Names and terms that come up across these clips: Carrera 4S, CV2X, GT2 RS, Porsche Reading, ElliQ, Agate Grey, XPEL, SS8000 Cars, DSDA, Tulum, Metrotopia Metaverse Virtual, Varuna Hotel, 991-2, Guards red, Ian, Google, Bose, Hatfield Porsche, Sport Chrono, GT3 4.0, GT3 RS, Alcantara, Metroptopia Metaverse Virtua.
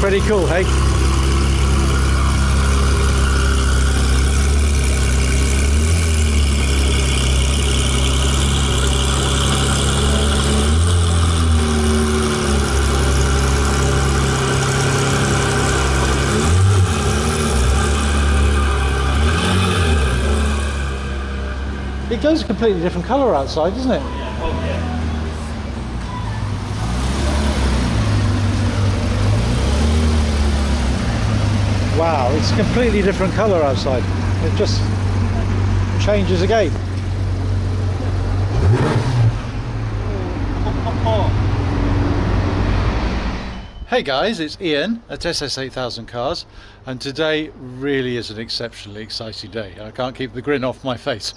Pretty cool, hey? It goes a completely different colour outside, doesn't it? Yeah. Oh, yeah. Wow, it's a completely different colour outside. It just changes again. Hey guys, it's Ian at SS8000 Cars, and today really is an exceptionally exciting day. I can't keep the grin off my face.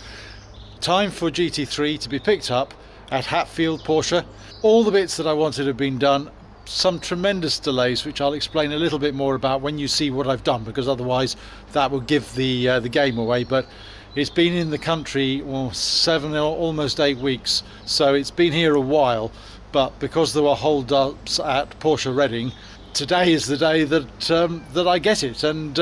Time for GT3 to be picked up at Hatfield Porsche. All the bits that I wanted have been done. Some tremendous delays, which I'll explain a little bit more about when you see what I've done, because otherwise that will give the game away. But it's been in the country seven or almost 8 weeks, so it's been here a while. But because there were hold-ups at Porsche Reading, today is the day that I get it. And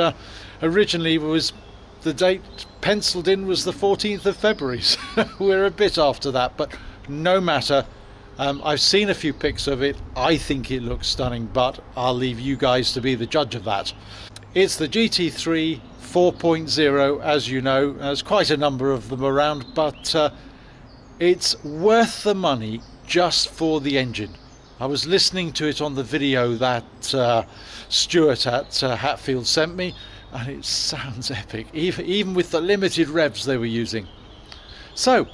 originally it was the date penciled in was the 14th of February. So we're a bit after that, but no matter. I've seen a few pics of it. I think it looks stunning, but I'll leave you guys to be the judge of that. It's the GT3 4.0, as you know. There's quite a number of them around, but it's worth the money just for the engine. I was listening to it on the video that Stuart at Hatfield sent me, and it sounds epic, even with the limited revs they were using. So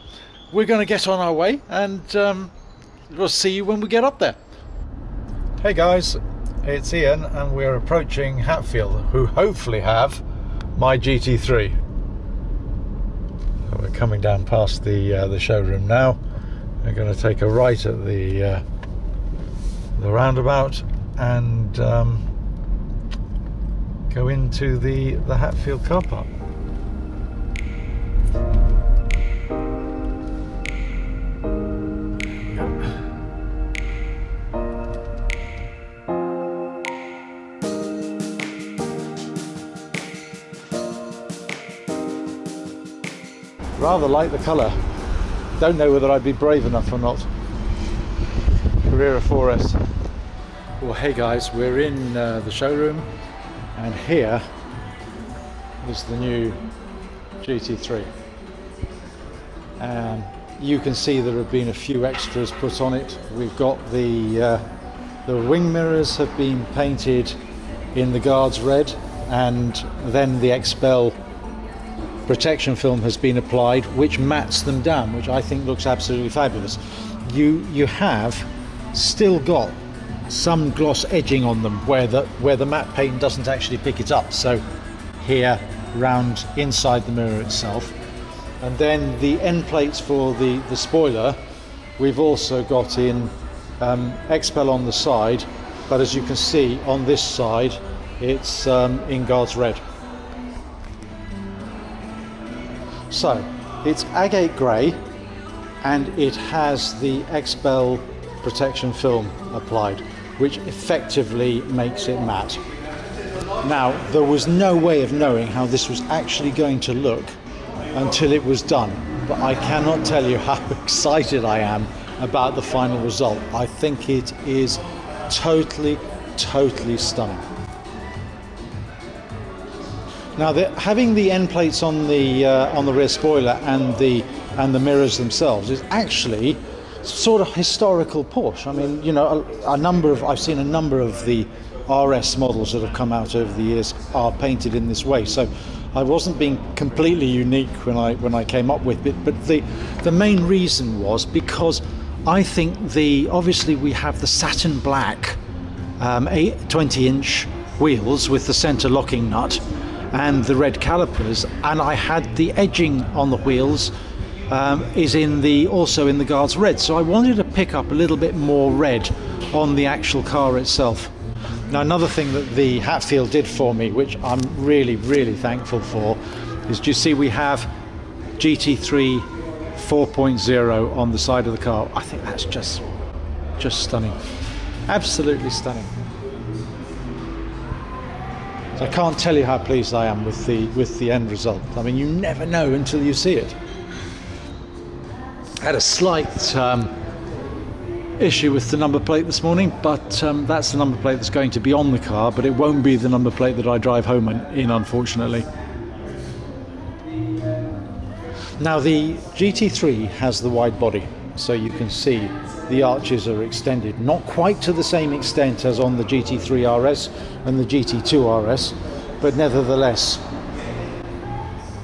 we're going to get on our way, and we'll see you when we get up there. Hey guys, it's Ian, and we're approaching Hatfield, who hopefully have my GT3. So we're coming down past the showroom now. We're going to take a right at the roundabout and go into the Hatfield car park. Rather like the colour. Don't know whether I'd be brave enough or not. Carrera 4S. Well, hey guys, we're in the showroom, and here is the new GT3. You can see there have been a few extras put on it. We've got the wing mirrors have been painted in the Guards red, and then the XPEL protection film has been applied, which mats them down, which I think looks absolutely fabulous. You have still got some gloss edging on them where the matte paint doesn't actually pick it up, so here round inside the mirror itself. And then the end plates for the spoiler, we've also got in XPEL on the side, but as you can see on this side it's in Guards red. So it's Agate Grey, and it has the XPEL protection film applied, which effectively makes it matte. Now, there was no way of knowing how this was actually going to look until it was done, but I cannot tell you how excited I am about the final result. I think it is totally, totally stunning. Now, having the end plates on the rear spoiler and the mirrors themselves is actually sort of historical Porsche. I mean, you know, I've seen a number of the RS models that have come out over the years are painted in this way. So I wasn't being completely unique when I came up with it. But the main reason was because I think obviously we have the satin black 20-inch wheels with the centre locking nut and the red calipers, and I had the edging on the wheels is also in the Guards red, so I wanted to pick up a little bit more red on the actual car itself. Now, another thing that the Hatfield did for me, which I'm really, really thankful for, is do you see we have GT3 4.0 on the side of the car. I think that's just stunning. Absolutely stunning. So I can't tell you how pleased I am with the end result. I mean, you never know until you see it. I had a slight issue with the number plate this morning, but that's the number plate that's going to be on the car, but it won't be the number plate that I drive home in, unfortunately. Now the GT3 has the wide body, so you can see the arches are extended, not quite to the same extent as on the GT3 RS and the GT2 RS, but nevertheless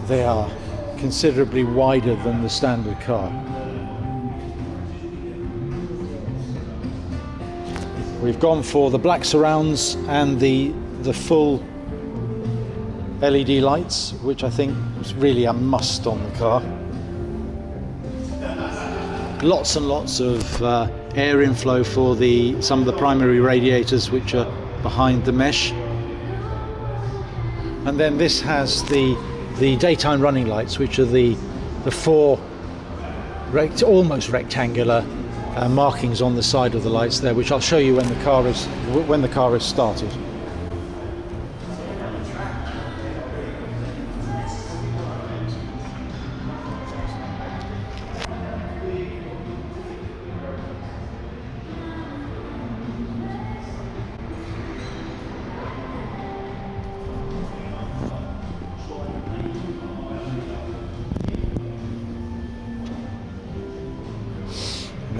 they are considerably wider than the standard car. We've gone for the black surrounds and the full LED lights, which I think is really a must on the car. Lots and lots of air inflow for some of the primary radiators which are behind the mesh. And then this has the daytime running lights, which are the four almost rectangular markings on the side of the lights there, which I'll show you when the car is started.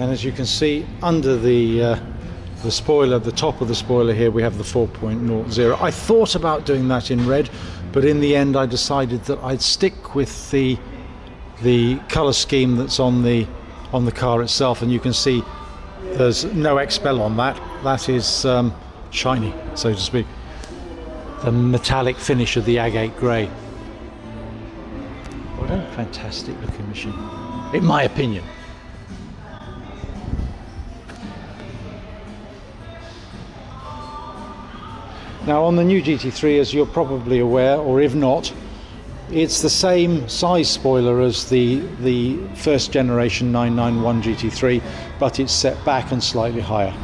And as you can see, under the spoiler, the top of the spoiler here, we have the 4.0. I thought about doing that in red, but in the end I decided that I'd stick with the colour scheme that's on the car itself. And you can see there's no XPEL on that. That is shiny, so to speak. The metallic finish of the Agate Grey. What a fantastic looking machine, in my opinion. Now on the new GT3, as you're probably aware, or if not, it's the same size spoiler as the first generation 991 GT3, but it's set back and slightly higher.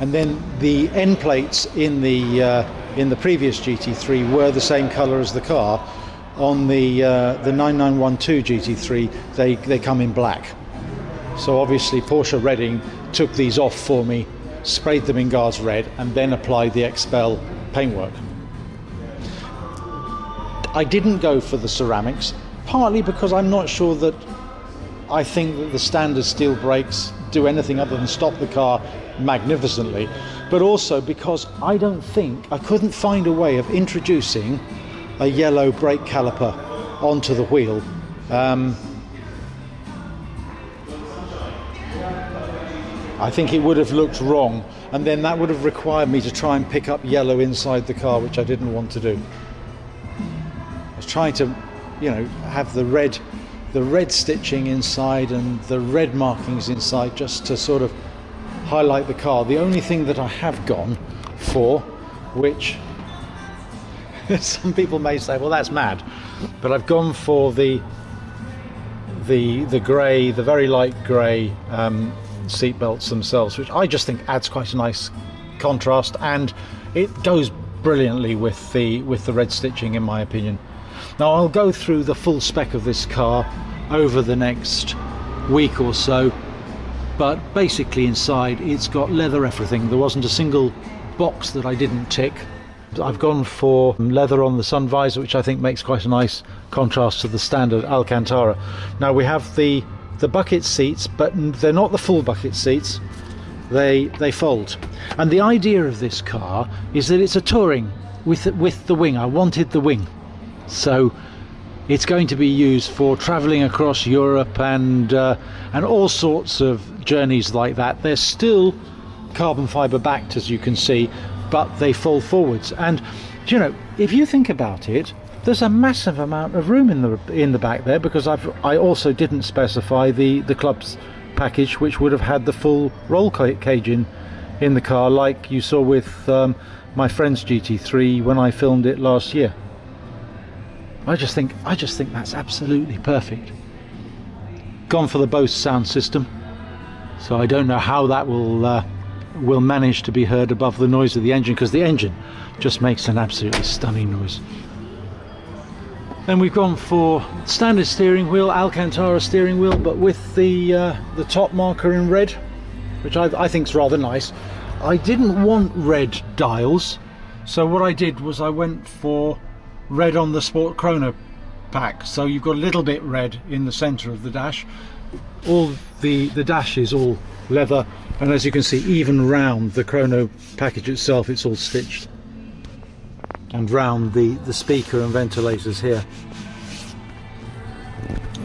And then the end plates in the previous GT3 were the same colour as the car. On the 9912 GT3, they come in black. So obviously Porsche Reading took these off for me, sprayed them in Guards red, and then applied the XPEL paintwork. I didn't go for the ceramics, partly because I'm not sure that I think that the standard steel brakes do anything other than stop the car magnificently, but also because I don't think, I couldn't find a way of introducing a yellow brake caliper onto the wheel. I think it would have looked wrong, and then that would have required me to try and pick up yellow inside the car, which I didn't want to do. I was trying to, you know, have the red stitching inside and the red markings inside just to sort of highlight the car. The only thing that I have gone for, which some people may say, well, that's mad, but I've gone for the grey, the very light grey seat belts themselves, which I just think adds quite a nice contrast, and it goes brilliantly with the red stitching, in my opinion. Now I'll go through the full spec of this car over the next week or so, but basically inside it's got leather everything. There wasn't a single box that I didn't tick. I've gone for leather on the sun visor, which I think makes quite a nice contrast to the standard Alcantara. Now we have the bucket seats, but they're not the full bucket seats, they fold. And the idea of this car is that it's a touring with the wing. I wanted the wing, so it's going to be used for travelling across Europe and all sorts of journeys like that. They're still carbon fibre backed, as you can see, but they fold forwards. And you know, if you think about it, there's a massive amount of room in the back there, because I also didn't specify the club's package, which would have had the full roll cage in the car, like you saw with my friend's GT3 when I filmed it last year. I just think that's absolutely perfect. Gone for the Bose sound system, so I don't know how that will manage to be heard above the noise of the engine, because the engine just makes an absolutely stunning noise. Then we've gone for standard steering wheel, Alcantara steering wheel, but with the top marker in red, which I think is rather nice. I didn't want red dials, so what I did was I went for red on the Sport Chrono pack, so you've got a little bit red in the centre of the dash. All the dash is all leather, and as you can see, even round the Chrono package itself, it's all stitched, and round the speaker and ventilators here.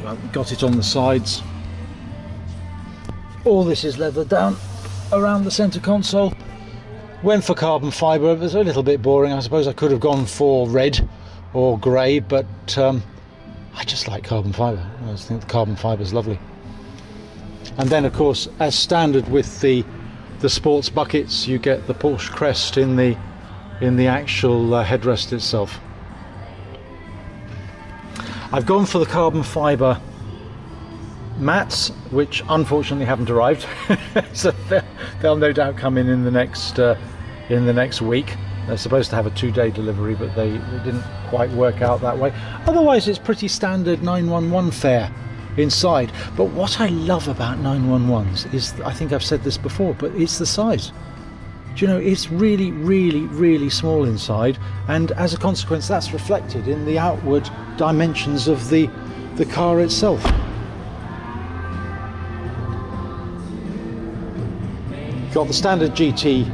I've got it on the sides. All this is leather down around the centre console. Went for carbon fibre. It was a little bit boring. I suppose I could have gone for red or grey, but I just like carbon fibre. I just think the carbon fibre is lovely. And then, of course, as standard with the sports buckets, you get the Porsche crest in the actual headrest itself. I've gone for the carbon fibre mats, which unfortunately haven't arrived, so they'll no doubt come in the next week. They're supposed to have a two-day delivery, but it didn't quite work out that way. Otherwise, it's pretty standard 911 fare inside. But what I love about 911s is, I think I've said this before, but it's the size. Do you know, it's really, really, really small inside, and as a consequence, that's reflected in the outward dimensions of the car itself. Got the standard GT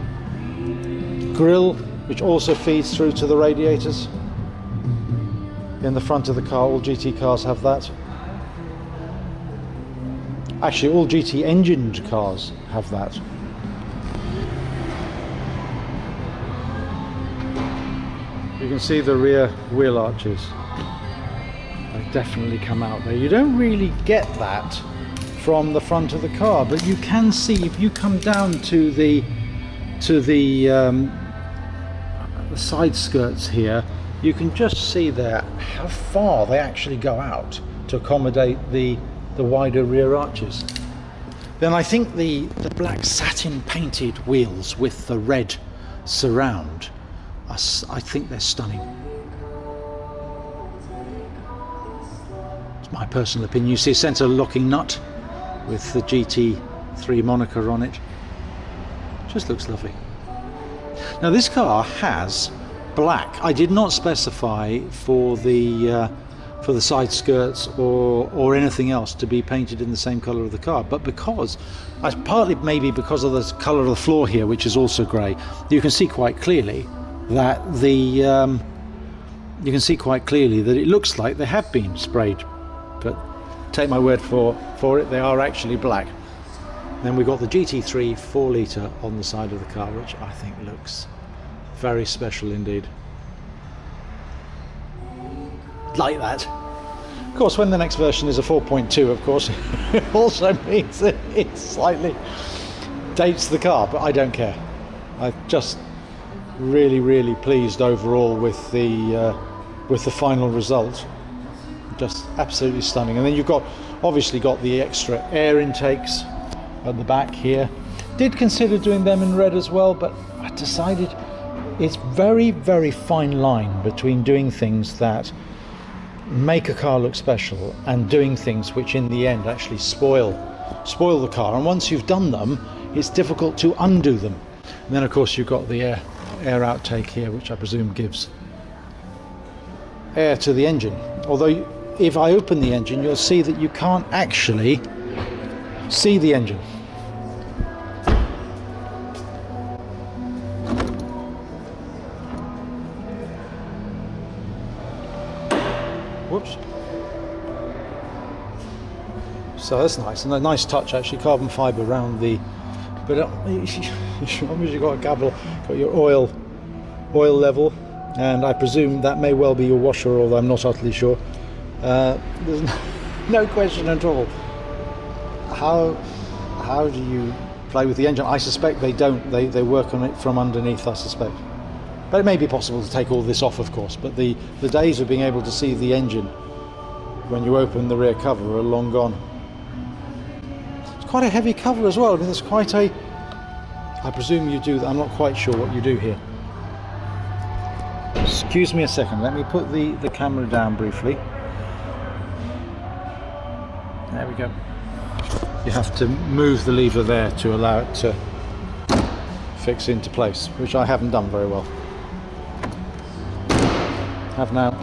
grille, which also feeds through to the radiators in the front of the car. All GT cars have that. Actually, all GT engined cars have that. You can see the rear wheel arches. They definitely come out there. You don't really get that from the front of the car, but you can see if you come down to the side skirts here, you can just see there how far they actually go out to accommodate the wider rear arches. Then I think the black satin painted wheels with the red surround, I think they're stunning. It's my personal opinion. You see a centre locking nut with the GT3 moniker on it. Just looks lovely. Now this car has black. I did not specify for the side skirts or anything else to be painted in the same colour of the car, but because, partly maybe because of the colour of the floor here, which is also grey, you can see quite clearly that it looks like they have been sprayed, but take my word for it, they are actually black. Then we've got the GT3 4-litre on the side of the car, which I think looks very special indeed. Like that. Of course, when the next version is a 4.2, of course, it also means that it slightly dates the car, but I don't care. I'm just really, really pleased overall with the final result. Just absolutely stunning. And then you've got, obviously got the extra air intakes at the back here. Did consider doing them in red as well, but I decided it's very, very fine line between doing things that make a car look special and doing things which in the end actually spoil the car. And once you've done them, it's difficult to undo them. And then of course you've got the air outtake here, which I presume gives air to the engine. Although if I open the engine, you'll see that you can't actually see the engine. Whoops. So that's nice, and a nice touch actually, carbon fibre around the. But as long as you've got a gavel, got your oil level, and I presume that may well be your washer, although I'm not utterly sure. There's no question at all. How do you play with the engine? I suspect they don't. They work on it from underneath, I suspect. But it may be possible to take all this off, of course, but the days of being able to see the engine when you open the rear cover are long gone. It's quite a heavy cover as well. I mean, it's quite a... I presume you do that. I'm not quite sure what you do here. Excuse me a second. Let me put the camera down briefly. There we go. You have to move the lever there to allow it to fix into place, which I haven't done very well. Have now.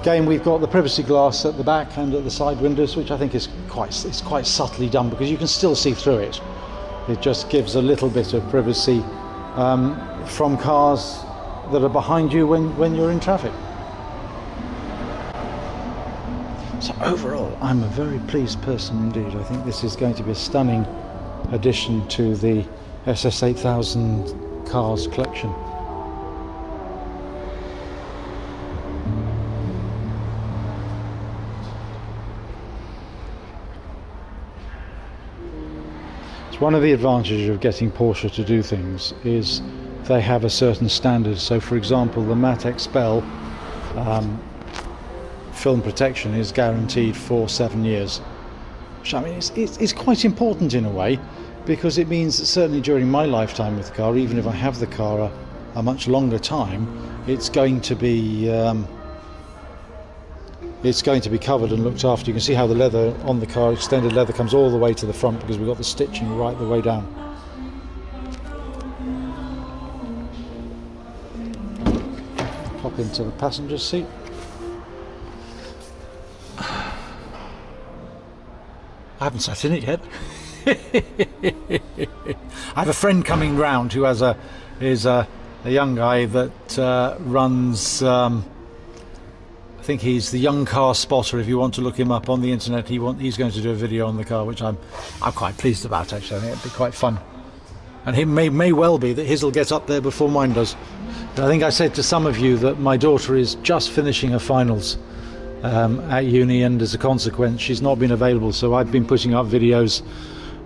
Again, we've got the privacy glass at the back and at the side windows, which I think is quite subtly done, because you can still see through it. It just gives a little bit of privacy from cars that are behind you when you're in traffic. So overall, I'm a very pleased person indeed. I think this is going to be a stunning addition to the SS8000 Cars collection. It's one of the advantages of getting Porsche to do things is they have a certain standard. So for example, the matte XPEL film protection is guaranteed for 7 years. Which, I mean, it's quite important in a way, because it means that certainly during my lifetime with the car, even if I have the car a much longer time, it's going to be covered and looked after. You can see how the leather on the car, extended leather, comes all the way to the front, because we've got the stitching right the way down. Pop into the passenger seat. I haven't sat in it yet. I have a friend coming round who has a young guy that runs. I think he's the Young Car Spotter. If you want to look him up on the internet, he's going to do a video on the car, which I'm quite pleased about. Actually, I think it'd be quite fun, and it may well be that his will get up there before mine does. But I think I said to some of you that my daughter is just finishing her finals. At uni, and as a consequence she's not been available, so I've been putting up videos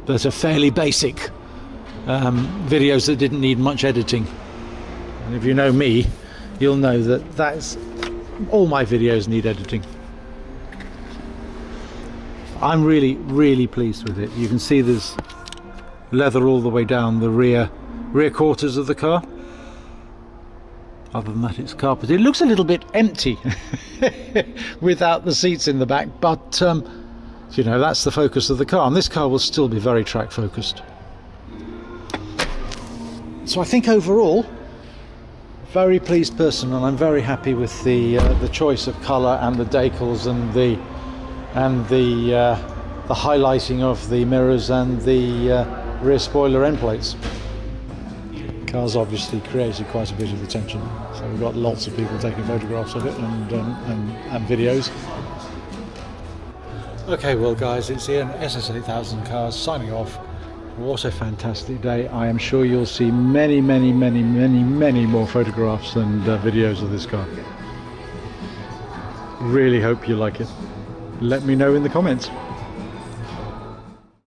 that are fairly basic, videos that didn't need much editing. And if you know me, you'll know that that's all my videos need editing. I'm really pleased with it. You can see there's leather all the way down the rear quarters of the car. Other than that, it's carpet. It looks a little bit empty without the seats in the back, but you know, that's the focus of the car, and this car will still be very track focused. So I think overall, very pleased person, and I'm very happy with the choice of colour and the decals and the highlighting of the mirrors and the rear spoiler end plates. Car's obviously created quite a bit of attention, so we've got lots of people taking photographs of it and videos. Okay, well guys, it's Ian, SS8000 Cars, signing off. What a fantastic day. I am sure you'll see many more photographs and videos of this car. Really hope you like it. Let me know in the comments.